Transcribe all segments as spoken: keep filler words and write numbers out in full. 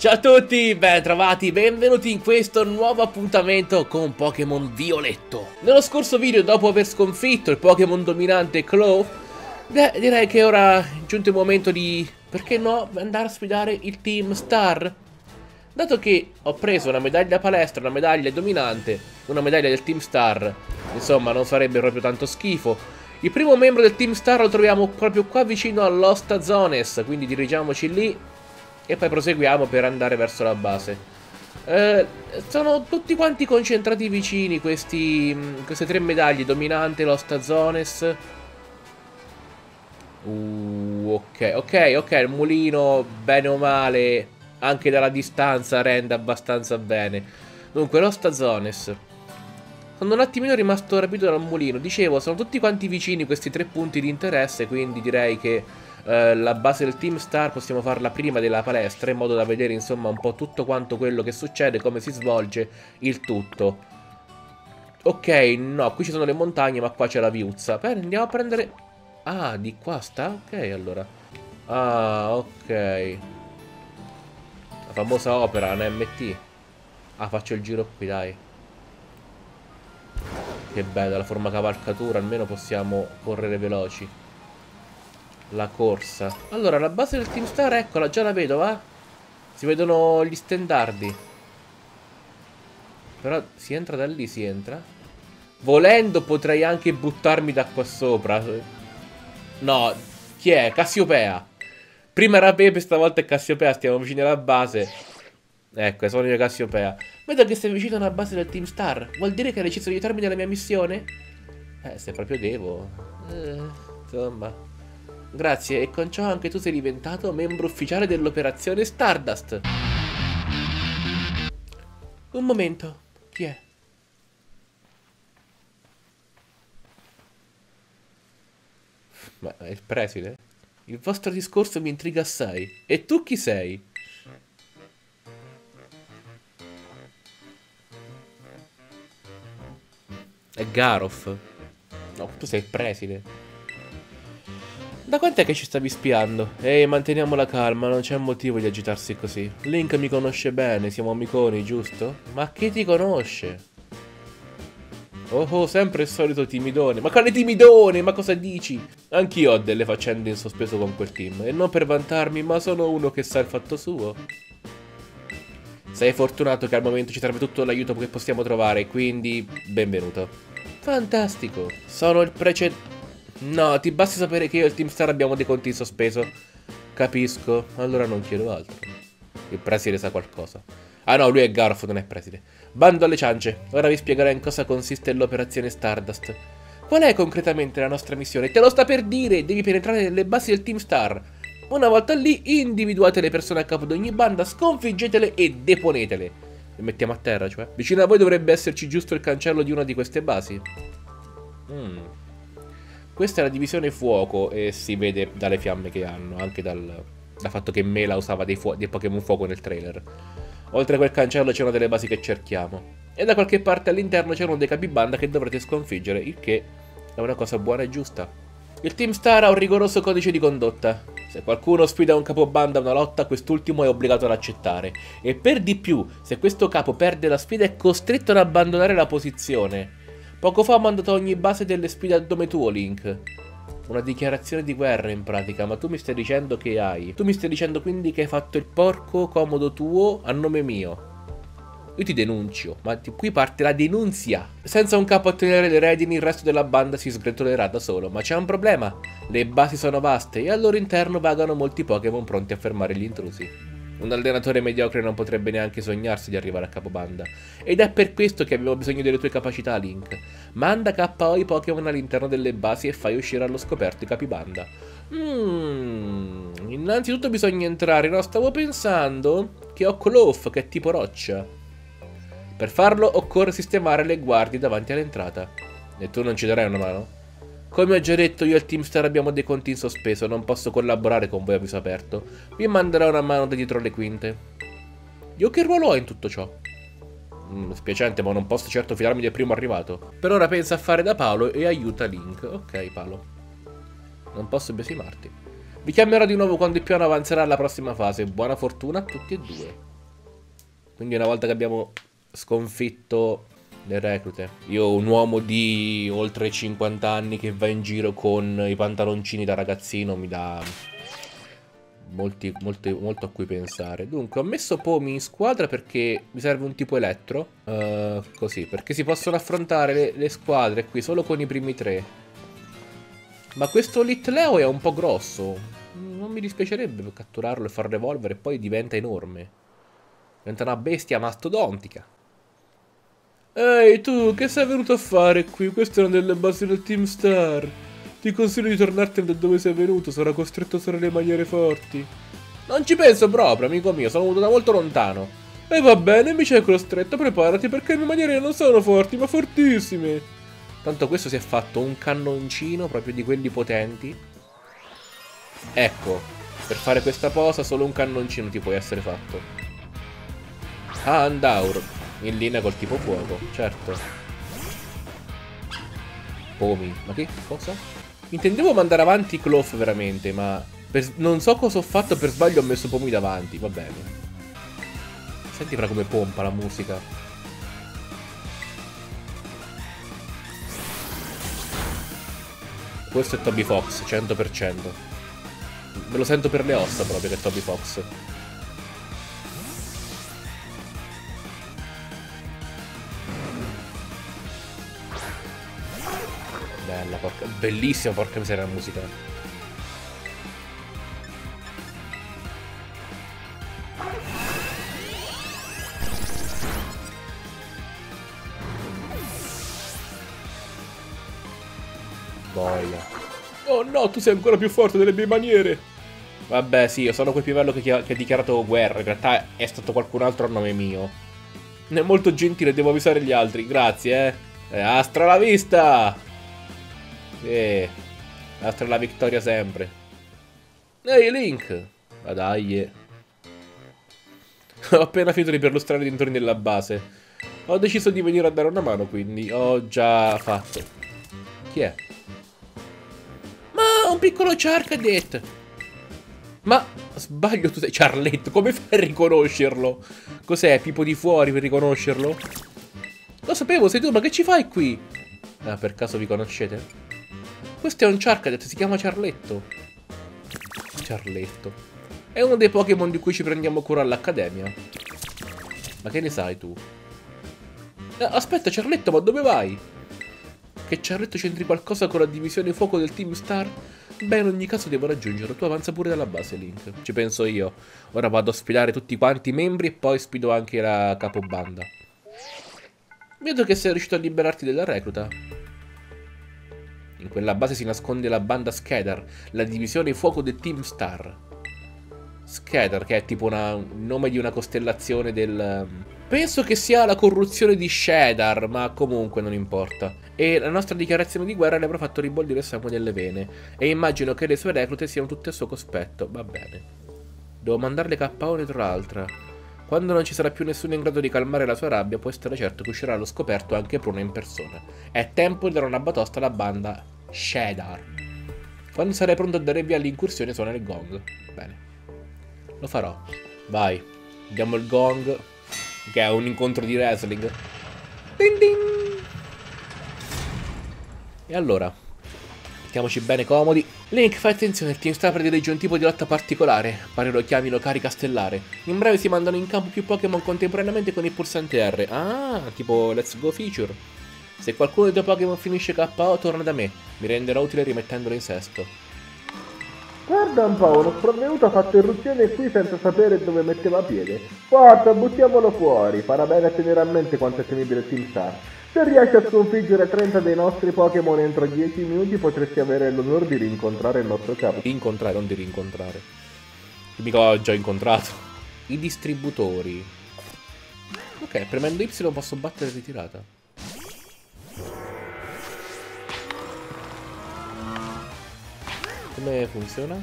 Ciao a tutti, ben trovati, benvenuti in questo nuovo appuntamento con Pokémon Violetto. Nello scorso video, dopo aver sconfitto il Pokémon dominante Clof, beh, direi che ora è giunto il momento di, perché no, andare a sfidare il Team Star. Dato che ho preso una medaglia palestra, una medaglia dominante, una medaglia del Team Star, insomma non sarebbe proprio tanto schifo. Il primo membro del Team Star lo troviamo proprio qua vicino a Lost Zone, quindi dirigiamoci lì e poi proseguiamo per andare verso la base. eh, Sono tutti quanti concentrati vicini questi, mh, queste tre medaglie, dominante, Lost Zones. uh, Ok, ok, ok, il mulino bene o male anche dalla distanza rende abbastanza bene. Dunque Lost Zones, sono un attimino rimasto rapito dal mulino. Dicevo, sono tutti quanti vicini questi tre punti di interesse, quindi direi che Uh, la base del Team Star possiamo farla prima della palestra, in modo da vedere insomma un po' tutto quanto quello che succede, come si svolge il tutto. Ok, no, qui ci sono le montagne, ma qua c'è la viuzza. Beh, andiamo a prendere... Ah, di qua sta? Ok, allora. Ah, ok. La famosa opera, un M T. Ah, faccio il giro qui, dai. Che bella la forma cavalcatura, almeno possiamo correre veloci. La corsa. Allora, la base del Team Star, eccola, già la vedo, va? Si vedono gli stendardi. Però si entra da lì, si entra. Volendo potrei anche buttarmi da qua sopra. No, chi è? Cassiopea. Prima era Pepe, stavolta è Cassiopea, stiamo vicini alla base. Ecco, sono io Cassiopea. Vedo che sei vicino alla base del Team Star. Vuol dire che hai deciso di aiutarmi nella mia missione? Eh, se proprio devo. Eh, insomma... Grazie, e con ciò anche tu sei diventato membro ufficiale dell'operazione Stardust. Un momento, chi è? Ma è il preside? Il vostro discorso mi intriga assai. E tu chi sei? È Garof. No, tu sei il preside. Da quant'è che ci stavi spiando? Ehi, manteniamo la calma, non c'è motivo di agitarsi così. Link mi conosce bene, siamo amiconi, giusto? Ma chi ti conosce? Oh oh, sempre il solito timidone. Ma quale timidone? Ma cosa dici? Anch'io ho delle faccende in sospeso con quel team. E non per vantarmi, ma sono uno che sa il fatto suo. Sei fortunato che al momento ci serve tutto l'aiuto che possiamo trovare, quindi benvenuto. Fantastico. Sono il precedente... No, ti basti sapere che io e il Team Star abbiamo dei conti in sospeso. Capisco, allora non chiedo altro. Il preside sa qualcosa. Ah no, lui è Garof, non è preside. Bando alle ciance, ora vi spiegherò in cosa consiste l'operazione Stardust. Qual è concretamente la nostra missione? Te lo sta per dire, devi penetrare nelle basi del Team Star. Una volta lì, individuate le persone a capo di ogni banda, sconfiggetele e deponetele. Le mettiamo a terra, cioè. Vicino a voi dovrebbe esserci giusto il cancello di una di queste basi. Mmm... Questa è la divisione fuoco e si vede dalle fiamme che hanno, anche dal, dal fatto che Mela usava dei, dei Pokémon fuoco nel trailer. Oltre a quel cancello c'è una delle basi che cerchiamo. E da qualche parte all'interno c'è uno dei capibanda che dovrete sconfiggere, il che è una cosa buona e giusta. Il Team Star ha un rigoroso codice di condotta. Se qualcuno sfida un capobanda a una lotta, quest'ultimo è obbligato ad accettare. E per di più, se questo capo perde la sfida è costretto ad abbandonare la posizione. Poco fa ho mandato a ogni base delle sfide al nome tuo, Link. Una dichiarazione di guerra in pratica, ma tu mi stai dicendo che hai... Tu mi stai dicendo quindi che hai fatto il porco comodo tuo a nome mio. Io ti denuncio, ma di qui parte la denunzia. Senza un capo a tenere le redini, il resto della banda si sgretolerà da solo, ma c'è un problema. Le basi sono vaste e al loro interno vagano molti Pokémon pronti a fermare gli intrusi. Un allenatore mediocre non potrebbe neanche sognarsi di arrivare a capobanda. Ed è per questo che abbiamo bisogno delle tue capacità, Link. Manda K O i Pokémon all'interno delle basi e fai uscire allo scoperto i capibanda. Mmm... Innanzitutto bisogna entrare, no? Stavo pensando che ho Clof, che è tipo roccia. Per farlo occorre sistemare le guardie davanti all'entrata. E tu non ci darai una mano? Come ho già detto, io e il Team Star abbiamo dei conti in sospeso, non posso collaborare con voi a viso aperto. Vi manderò una mano da dietro le quinte. Io che ruolo ho in tutto ciò? Mm, spiacente, ma non posso certo fidarmi del primo arrivato. Per ora pensa a fare da Paolo e aiuta Link. Ok, Paolo. Non posso biasimarti. Vi chiamerò di nuovo quando il piano avanzerà alla prossima fase. Buona fortuna a tutti e due. Quindi una volta che abbiamo sconfitto le reclute, io un uomo di oltre cinquanta anni che va in giro con i pantaloncini da ragazzino, mi dà molti, molti, molto a cui pensare. Dunque ho messo Pomi in squadra perché mi serve un tipo elettro, uh, così, perché si possono affrontare le, le squadre qui solo con i primi tre. Ma questo Litleo è un po' grosso, non mi dispiacerebbe catturarlo e farlo evolvere, poi diventa enorme, diventa una bestia mastodontica. Ehi tu, che sei venuto a fare qui? Queste erano delle basi del Team Star. Ti consiglio di tornartene da dove sei venuto, sarò costretto a usare le maniere forti. Non ci penso proprio, amico mio, sono venuto da molto lontano. E va bene, mi c'è costretto, preparati perché le mie maniere non sono forti, ma fortissime. Tanto questo si è fatto un cannoncino proprio di quelli potenti. Ecco, per fare questa posa solo un cannoncino ti può essere fatto. Ah, Andaur. In linea col tipo fuoco, certo. Pomi, ma che cosa? Intendevo mandare avanti Clof veramente, ma per... non so cosa ho fatto, per sbaglio ho messo Pomi davanti, va bene. Senti però come pompa la musica. Questo è Toby Fox, cento per cento. Me lo sento per le ossa proprio che è Toby Fox. Bella, porca... bellissima, porca miseria la musica. Boia. Oh no, tu sei ancora più forte delle mie maniere. Vabbè sì, io sono quel pivello che, che ha dichiarato guerra. In realtà è stato qualcun altro a nome mio. Non è molto gentile, devo avvisare gli altri. Grazie, eh. Astra la vista. Eh, l'altra è la vittoria sempre. Ehi Link, ma dai. Ho appena finito di perlustrare i dintorni della base. Ho deciso di venire a dare una mano, quindi ho già fatto. Chi è? Ma un piccolo Charcadet. Ma sbaglio, tu sei Charletto. Come fai a riconoscerlo? Cos'è, Pippo di fuori per riconoscerlo? Lo sapevo, sei tu, ma che ci fai qui? Ah, per caso vi conoscete? Questo è un Charcadet, si chiama Charletto. Charletto. È uno dei Pokémon di cui ci prendiamo cura all'Accademia. Ma che ne sai tu? Aspetta, Charletto, ma dove vai? Che Charletto c'entri qualcosa con la divisione fuoco del Team Star? Beh, in ogni caso devo raggiungerlo. Tu avanza pure dalla base, Link. Ci penso io. Ora vado a sfidare tutti quanti i membri e poi sfido anche la capobanda. Vedo che sei riuscito a liberarti della recluta. In quella base si nasconde la banda Shedar, la divisione fuoco del Team Star. Shedar, che è tipo una, il nome di una costellazione del... Penso che sia la corruzione di Shedar, ma comunque non importa. E la nostra dichiarazione di guerra le avrà fatto ribollire il sangue nelle vene. E immagino che le sue reclute siano tutte al suo cospetto, va bene. Devo mandarle kappa una tra l'altra. Quando non ci sarà più nessuno in grado di calmare la sua rabbia, puoi stare certo che uscirà allo scoperto anche Pruna in persona. È tempo di dare una batosta alla banda Shedar. Quando sarai pronto a dare via all'incursione, suona il gong. Bene. Lo farò. Vai. Diamo il gong, che è un incontro di wrestling. Ding ding. E allora, mettiamoci bene comodi. Link, fai attenzione, il Team Star predilige un tipo di lotta particolare, pare lo chiamino carica stellare. In breve si mandano in campo più Pokémon contemporaneamente con il pulsante R. Ah, tipo Let's Go Feature. Se qualcuno dei tuoi Pokémon finisce K O, torna da me. Mi renderò utile rimettendolo in sesto. Guarda un po', uno sprovveduto ha fatto irruzione qui senza sapere dove metteva piede. Forza, buttiamolo fuori. Farà bene a tenere a mente quanto è temibile il Team Star. Se riesci a sconfiggere trenta dei nostri Pokémon entro dieci minuti, potresti avere l'onore di rincontrare il nostro capo. Incontrare, non di rincontrare. Che mica ho già incontrato. I distributori. Ok, premendo Y posso battere ritirata. Come funziona?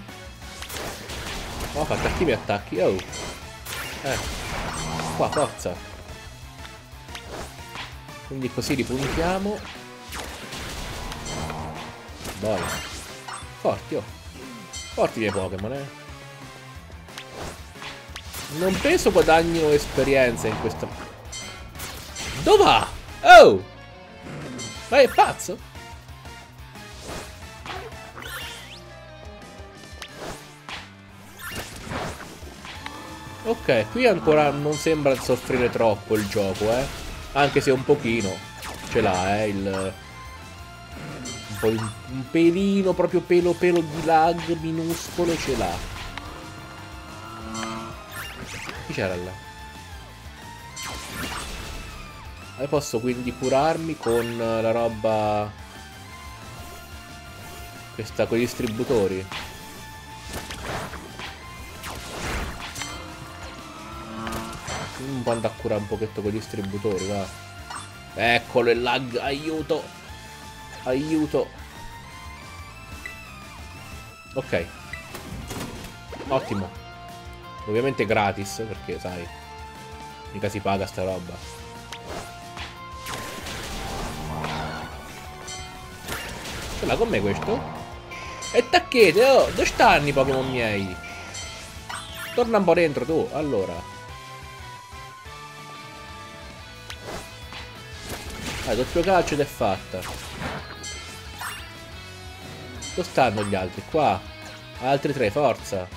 Oh, fa cattivi attacchi. Oh. Eh. Qua, forza. Quindi così ripuntiamo. Buono. Forti, oh. Forti i miei Pokémon, eh. Non penso guadagno esperienza in questa. Dove va? Oh! Ma è pazzo? Ok, qui ancora non sembra soffrire troppo il gioco, eh. Anche se un pochino ce l'ha, eh, il... Un, po' di... un pelino, proprio pelo pelo di lag minuscolo ce l'ha. Chi c'era là? E posso quindi curarmi con la roba... Questa, con i distributori. Vado a curare un pochetto con i distributori, va. Eccolo il lag, aiuto. Aiuto. Ok. Ottimo. Ovviamente gratis, perché sai, mica si paga sta roba. Ce l'ha con me questo? E tacchete, oh, dove stanno i Pokémon miei? Torna un po' dentro tu, allora. Ah, doppio calcio ed è fatta. Dove stanno gli altri? Qua. Altri tre, forza.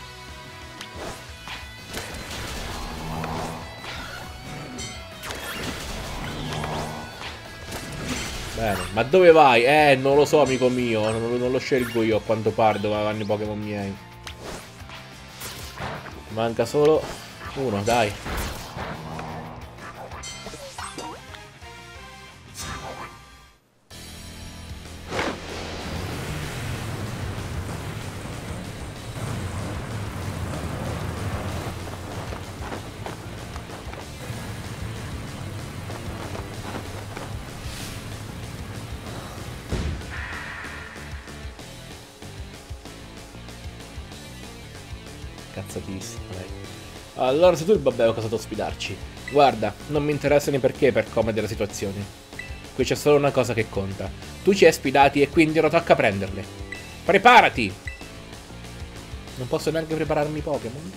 Bene, ma dove vai? Eh, non lo so, amico mio. Non, non lo scelgo io a quanto pare dove vanno i Pokémon miei. Manca solo uno, dai. Allora sei tu il babbeo che è stato a sfidarci. Guarda, non mi interessano i perché per come della situazione. Qui c'è solo una cosa che conta. Tu ci hai sfidati e quindi ora tocca prenderle. Preparati! Non posso neanche prepararmi Pokémon.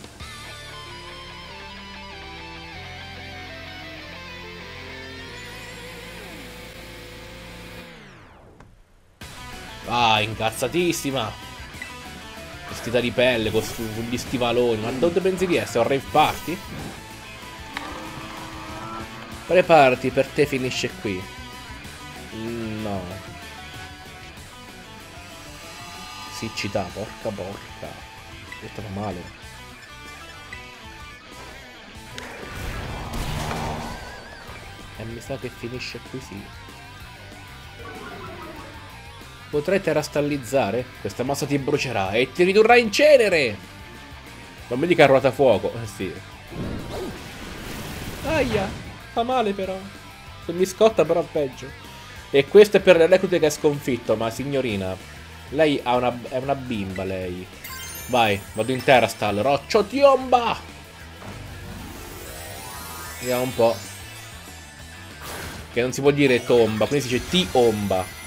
Ah, incazzatissima! Vestita di pelle con gli stivaloni. Ma dove pensi di essere? Un rave party? Preparati, per te finisce qui. No. Siccità, porca porca. È stato male. E mi sa che finisce qui, sì. Potrai terastallizzare? Questa massa ti brucerà e ti ridurrà in cenere! Non mi dica ruota a fuoco, eh sì. Aia, fa male però. Se mi scotta però peggio. E questo è per le reclute che ha sconfitto, ma signorina, lei ha una, è una bimba lei. Vai, vado in terastal, roccio tiomba! Vediamo un po'. Che non si può dire tomba, quindi si dice ti-omba.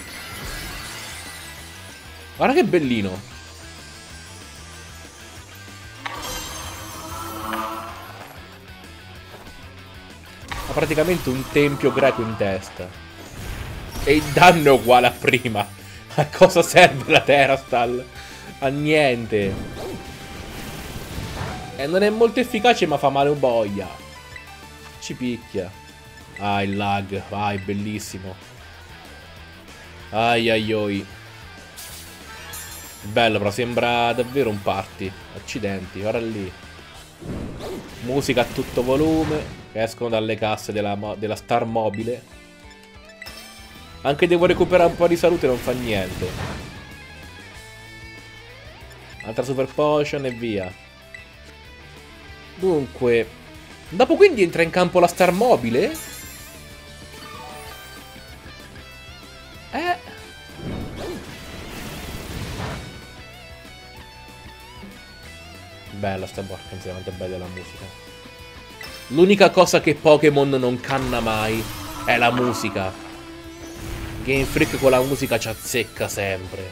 Guarda che bellino. Ha praticamente un tempio greco in testa. E il danno è uguale a prima. A cosa serve la Terastal? A niente. E non è molto efficace ma fa male un boia. Ci picchia. Ah, il lag. Ah, è bellissimo. Ai ai ai. Bello, però sembra davvero un party. Accidenti, ora lì. Musica a tutto volume. Che escono dalle casse della, della Star Mobile. Anche devo recuperare un po' di salute, non fa niente. Altra super potion e via. Dunque, dopo quindi entra in campo la Star Mobile? Eh... Bella sta porca insieme, quanto è bella la musica. L'unica cosa che Pokémon non canna mai è la musica. Game Freak con la musica ci azzecca sempre.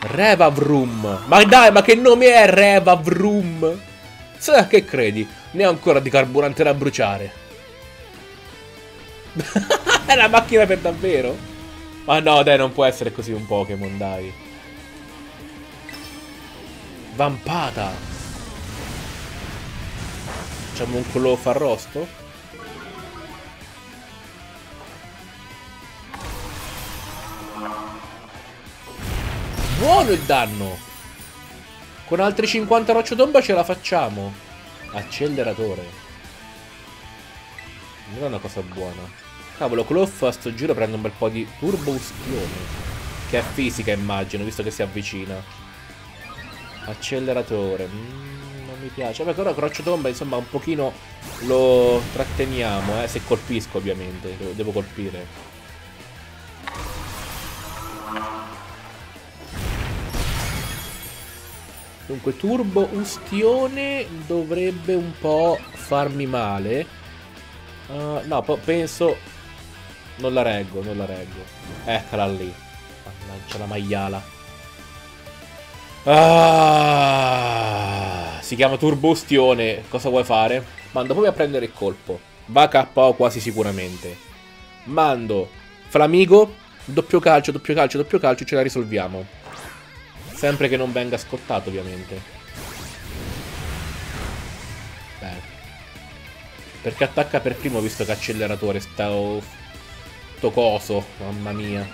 Revavroom. Ma dai, ma che nome è Revavroom? Sa che credi? Ne ho ancora di carburante da bruciare. È una macchina per davvero? Ma no, dai, non può essere così un Pokémon, dai. Vampata. Facciamo un Clof arrosto. Buono il danno. Con altri cinquanta rocciotomba ce la facciamo. Acceleratore. Non è una cosa buona. Cavolo, Clof a sto giro prende un bel po' di turbo uschione. Che è fisica, immagino, visto che si avvicina. Acceleratore. Mm, non mi piace. Ma però rocciotomba, insomma, un pochino lo tratteniamo, eh. Se colpisco, ovviamente. Devo colpire. Dunque turbo ustione dovrebbe un po' farmi male. uh, No, penso non la reggo, non la reggo. Eccola lì. Mannaggia la maiala. ah, Si chiama turbo ustione. Cosa vuoi fare? Mando Pomi a prendere il colpo. Va K O quasi sicuramente. Mando Flamigo. Doppio calcio, doppio calcio, doppio calcio. Ce la risolviamo. Sempre che non venga scottato, ovviamente. Bene. Perché attacca per primo, visto che acceleratore sta... Sto coso, mamma mia.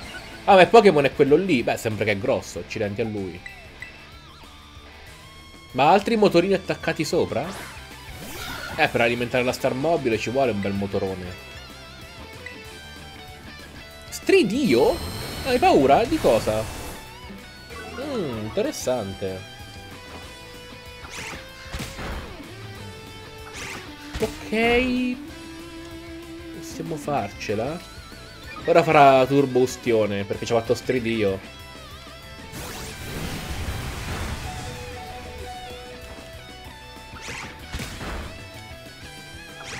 Ah, ma il Pokémon è quello lì. Beh, sembra che è grosso, accidenti a lui. Ma altri motorini attaccati sopra? Eh, per alimentare la Star Mobile ci vuole un bel motorone. Stridio? Hai paura? Di cosa? Mm, interessante. Ok. Possiamo farcela. Ora farà turbo ustione, perché ci ha fatto stridio.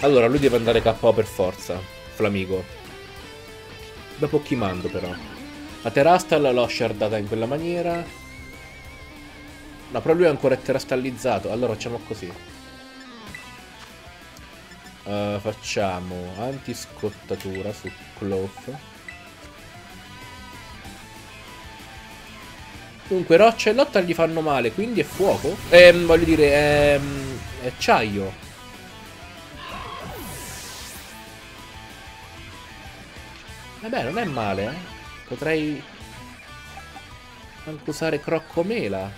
Allora lui deve andare K O per forza. Flamigo. Dopo chi mando però? La Terastal l'ho shardata in quella maniera. No, però lui è ancora terastallizzato. Allora facciamo così. uh, Facciamo antiscottatura su Clof. Dunque roccia e lotta gli fanno male, quindi è fuoco. Ehm, voglio dire, è, è acciaio. Vabbè, non è male, eh. Potrei anche usare Croccomela.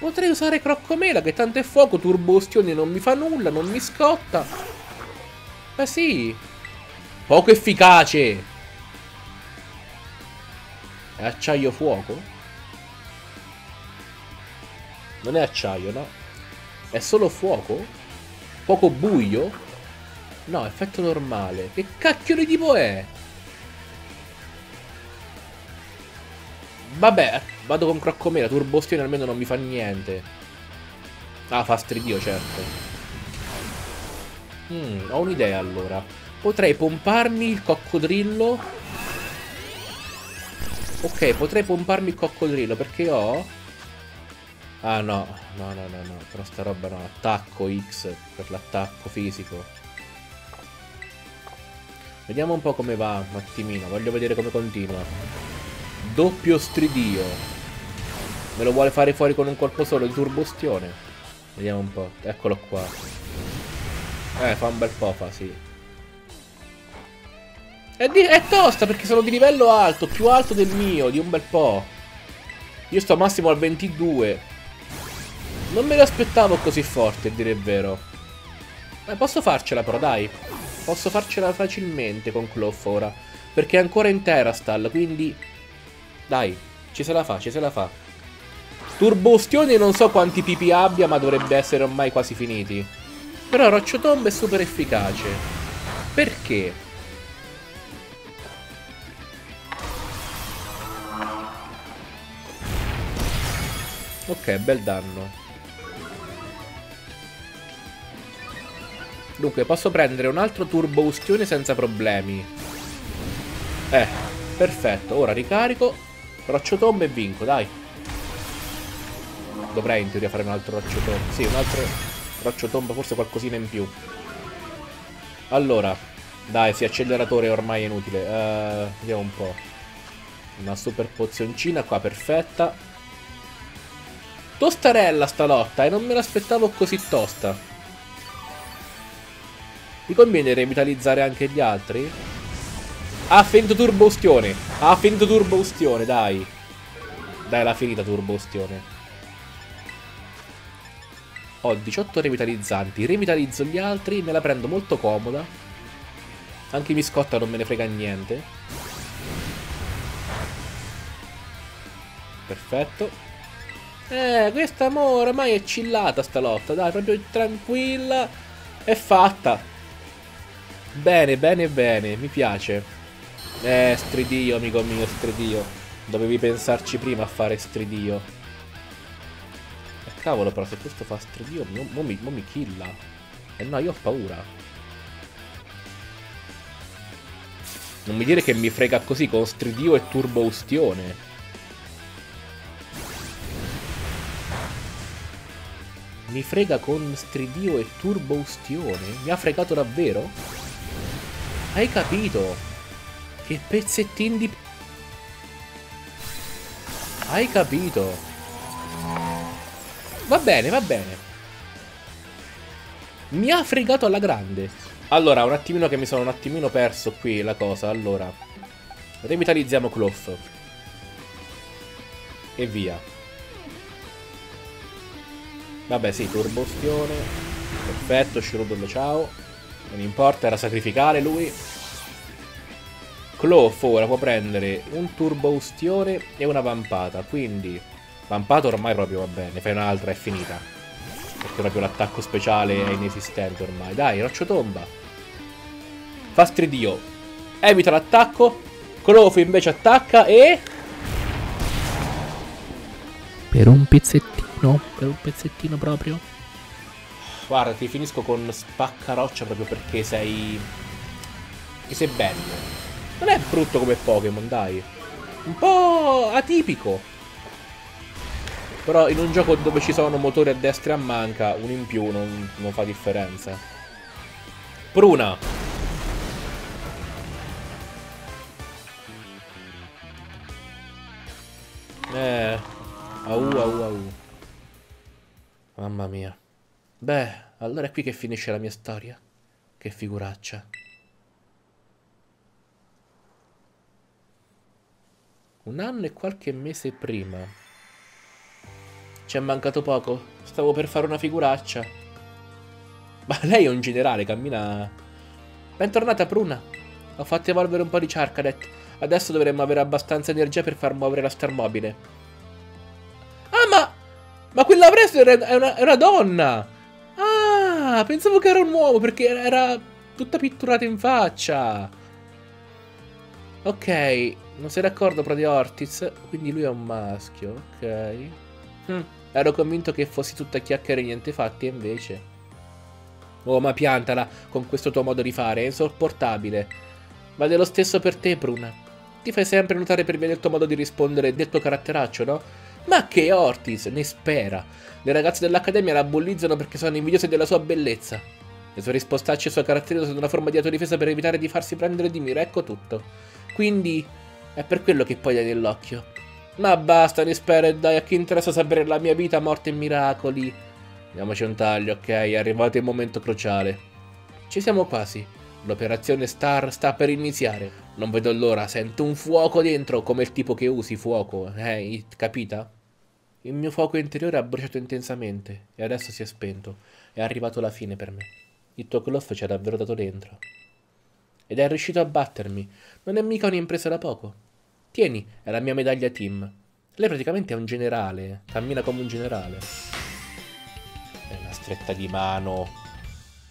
Potrei usare Croccomela, che tanto è fuoco, turbo ustione non mi fa nulla, non mi scotta. Beh sì. Poco efficace. È acciaio fuoco? Non è acciaio, no? È solo fuoco? Poco buio? No, effetto normale. Che cacchio di tipo è? Vabbè, vado con Croccomela, turbo ustione almeno non mi fa niente. Ah, fa stridio, certo. Mm, ho un'idea allora. Potrei pomparmi il coccodrillo. Ok, potrei pomparmi il coccodrillo perché ho... Ah no, no, no, no, no. Però sta roba no, attacco X per l'attacco fisico. Vediamo un po' come va un attimino, voglio vedere come continua. Doppio stridio. Me lo vuole fare fuori con un colpo solo di turbustione. Vediamo un po'. Eccolo qua. Eh, fa un bel po', fa, sì. È, di è tosta perché sono di livello alto. Più alto del mio, di un bel po'. Io sto massimo al ventidue. Non me lo aspettavo così forte, a dire il vero. Eh, posso farcela però, dai. Posso farcela facilmente con Clof ora. Perché è ancora in Terastal, quindi... Dai, ci se la fa, ci se la fa. Turbo ustione non so quanti P P abbia, ma dovrebbe essere ormai quasi finiti. Però rocciotomba è super efficace. Perché? Ok, bel danno. Dunque, posso prendere un altro turbo ustione senza problemi. Eh, perfetto, ora ricarico. Rocciotomba e vinco, dai. Dovrei in teoria fare un altro rocciotomba. Sì, un altro Roccio tomba forse qualcosina in più. Allora, dai, sì, acceleratore ormai è inutile. uh, Vediamo un po'. Una super pozioncina qua, perfetta. Tostarella sta lotta, e eh? non me l'aspettavo così tosta. Mi conviene revitalizzare anche gli altri? Ha finito Turbo Ustione. Ha finito Turbo Ustione, dai. Dai, l'ha finita Turbo Ustione. Ho diciotto revitalizzanti. Revitalizzo gli altri, me la prendo molto comoda. Anche Miscotta non me ne frega niente. Perfetto. Eh, questa mo ormai è chillata sta lotta. Dai, proprio tranquilla. È fatta. Bene, bene, bene, mi piace. Eh, stridio, amico mio, stridio. Dovevi pensarci prima a fare stridio. E eh, cavolo, però se questo fa stridio, mo, mo, mi, mo mi killa. E eh, no, io ho paura. Non mi dire che mi frega così con stridio e turbo ustione. Mi frega con stridio e turbo ustione? Mi ha fregato davvero? Hai capito? Che pezzettini di... Hai capito? Va bene, va bene. Mi ha fregato alla grande. Allora, un attimino che mi sono un attimino perso qui la cosa. Allora, revitalizziamo Clof. E via. Vabbè, sì, turbostione. Perfetto, Scirodolo, ciao. Non importa, era sacrificare lui. Clof ora può prendere un turbo ustione e una vampata. Quindi vampata ormai proprio va bene. Fai un'altra, è finita. Perché proprio l'attacco speciale è inesistente ormai. Dai, roccio tomba. Fa stridio. Evita l'attacco. Clof invece attacca e... Per un pezzettino. Per un pezzettino proprio. Guarda, ti finisco con spaccaroccia proprio perché sei... Che sei bello. Non è brutto come Pokémon, dai. Un po' atipico. Però in un gioco dove ci sono motori a destra e a manca, un in più non, non fa differenza. Pruna. Eh. Au, au, au. Mamma mia. Beh, allora è qui che finisce la mia storia. Che figuraccia. Un anno e qualche mese prima. Ci è mancato poco. Stavo per fare una figuraccia. Ma lei è un generale, cammina... Bentornata, Pruna. Ho fatto evolvere un po' di Charcadet. Adesso dovremmo avere abbastanza energia per far muovere la Star Mobile. Ah, ma... Ma quella wrestler è una, è una donna! Ah, pensavo che era un uomo perché era tutta pitturata in faccia. Ok, non sei d'accordo però di Ortiz, quindi lui è un maschio, ok. Hm, ero convinto che fossi tutta chiacchiere e niente fatti, invece. Oh, ma piantala con questo tuo modo di fare, è insopportabile. Vale lo stesso per te, Pruna. Ti fai sempre notare per via del tuo modo di rispondere e del tuo caratteraccio, no? Ma che Ortiz, ne spera. Le ragazze dell'Accademia la bullizzano perché sono invidiose della sua bellezza. Le sue rispostacce e i suoi caratteri sono una forma di autodifesa per evitare di farsi prendere di mira, ecco tutto. Quindi è per quello che poi dai nell'occhio. Ma basta, ne spera, e dai, a chi interessa sapere la mia vita, morte e miracoli. Diamoci un taglio, ok, è arrivato il momento cruciale. Ci siamo quasi. L'operazione Star sta per iniziare. Non vedo l'ora, sento un fuoco dentro, come il tipo che usi fuoco, eh, capita? Il mio fuoco interiore ha bruciato intensamente e adesso si è spento. È arrivato la fine per me. Il tuo Clof ci ha davvero dato dentro. Ed è riuscito a battermi. Non è mica un'impresa da poco. Tieni, è la mia medaglia team. Lei praticamente è un generale. Cammina come un generale. È una stretta di mano.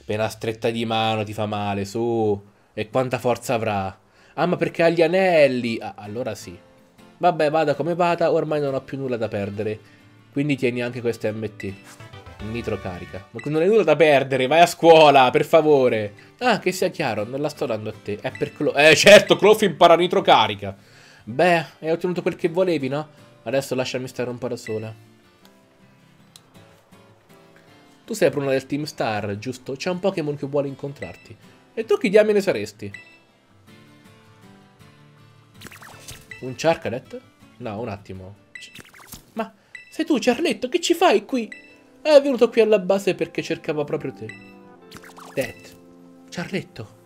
Appena stretta di mano ti fa male, su. E quanta forza avrà. Ah, ma perché ha gli anelli? Ah, allora sì. Vabbè, vada come vada, ormai non ho più nulla da perdere. Quindi tieni anche questa M T. Nitrocarica. Ma non hai nulla da perdere, vai a scuola, per favore. Ah, che sia chiaro, non la sto dando a te. È per Clof. Eh, certo, Clof impara nitrocarica. Beh, hai ottenuto quel che volevi, no? Adesso lasciami stare un po' da sola. Tu sei Pruna del Team Star, giusto? C'è un Pokémon che vuole incontrarti. E tu chi diamine saresti? Un Charcadet? No, un attimo. Ma sei tu, Charletto? Che ci fai qui? È venuto qui alla base perché cercava proprio te. Death. Charletto.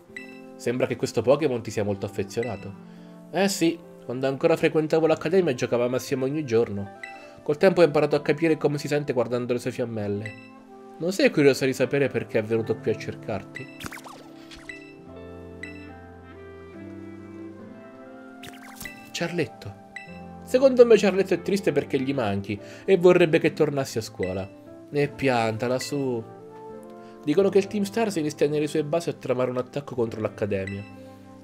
Sembra che questo Pokémon ti sia molto affezionato. Eh sì, quando ancora frequentavo l'accademia giocavamo assieme ogni giorno. Col tempo ho imparato a capire come si sente guardando le sue fiammelle. Non sei curiosa di sapere perché è venuto qui a cercarti? Charletto. Secondo me Charletto è triste perché gli manchi e vorrebbe che tornassi a scuola. E piantala su. Dicono che il Team Star si inizia nelle sue basi a tramare un attacco contro l'accademia.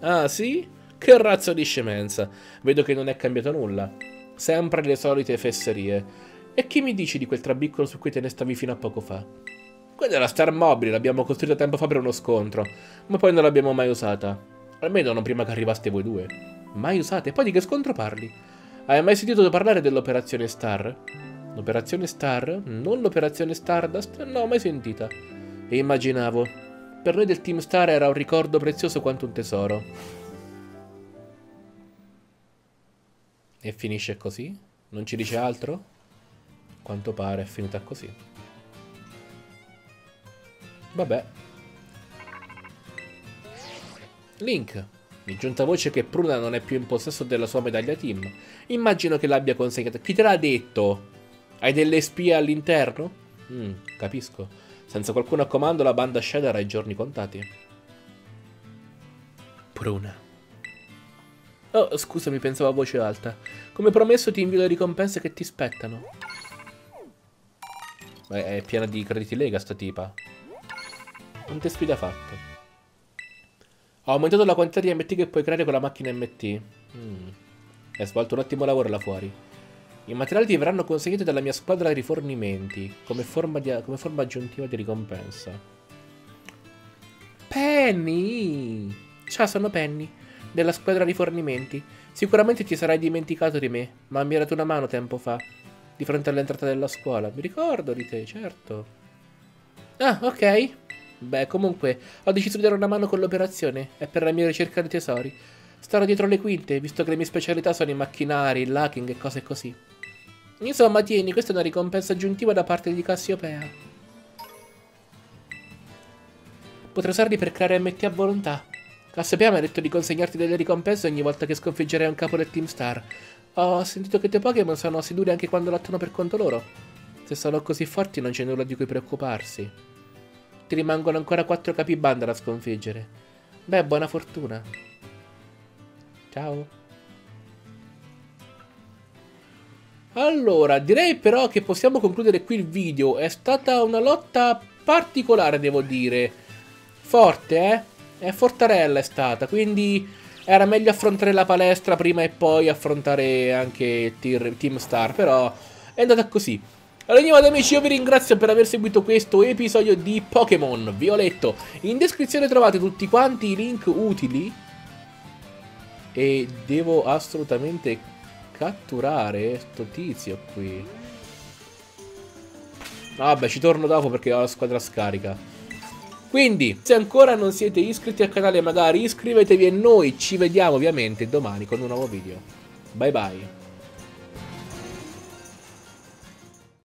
Ah sì? Che razza di scemenza. Vedo che non è cambiato nulla. Sempre le solite fesserie. E che mi dici di quel trabiccolo su cui te ne stavi fino a poco fa? Quella è la Star Mobile, l'abbiamo costruita tempo fa per uno scontro, ma poi non l'abbiamo mai usata. Almeno non prima che arrivaste voi due. Mai usata? E poi di che scontro parli? Hai mai sentito parlare dell'operazione Star? L'operazione Star? Non l'operazione Stardust? No, mai sentita. E immaginavo. Per noi del Team Star era un ricordo prezioso quanto un tesoro. E finisce così? Non ci dice altro? Quanto pare è finita così. Vabbè. Link. Mi giunta voce che Pruna non è più in possesso della sua medaglia team. Immagino che l'abbia consegnata. Chi te l'ha detto? Hai delle spie all'interno? Mm, capisco. Senza qualcuno a comando la banda Shedar ha i giorni contati. Pruna. Oh, scusami, pensavo a voce alta. Come promesso ti invio le ricompense che ti spettano. È piena di crediti Lega sta tipa. Quante sfide ha fatto? Ho aumentato la quantità di M T che puoi creare con la macchina M T. mm. Hai svolto un ottimo lavoro là fuori. I materiali ti verranno consegnati dalla mia squadra di rifornimenti come forma, di, come forma aggiuntiva di ricompensa. Penny! Ciao, sono Penny della squadra rifornimenti. Sicuramente ti sarai dimenticato di me, ma mi hai dato una mano tempo fa di fronte all'entrata della scuola. Mi ricordo di te, certo. Ah, ok. Beh, comunque, ho deciso di dare una mano con l'operazione. È per la mia ricerca di tesori. Starò dietro le quinte, visto che le mie specialità sono i macchinari, il hacking e cose così. Insomma, tieni, questa è una ricompensa aggiuntiva da parte di Cassiopea. Potrei usarli per creare M T a volontà. Cassiopea mi ha detto di consegnarti delle ricompense ogni volta che sconfiggerei un capo del Team Star. Ho sentito che i tuoi Pokémon sono seduri anche quando lottano per conto loro. Se sono così forti non c'è nulla di cui preoccuparsi. Ti rimangono ancora quattro capibanda da sconfiggere. Beh, buona fortuna. Ciao. Allora, direi però che possiamo concludere qui il video. È stata una lotta particolare, devo dire. Forte, eh? È fortarella è stata, quindi... era meglio affrontare la palestra prima e poi affrontare anche Team Star, però è andata così. Allora, andiamo, amici, io vi ringrazio per aver seguito questo episodio di Pokémon Violetto. In descrizione trovate tutti quanti i link utili. E devo assolutamente catturare sto tizio qui. Vabbè, ci torno dopo perché ho la squadra scarica. Quindi, se ancora non siete iscritti al canale, magari iscrivetevi e noi ci vediamo ovviamente domani con un nuovo video. Bye bye.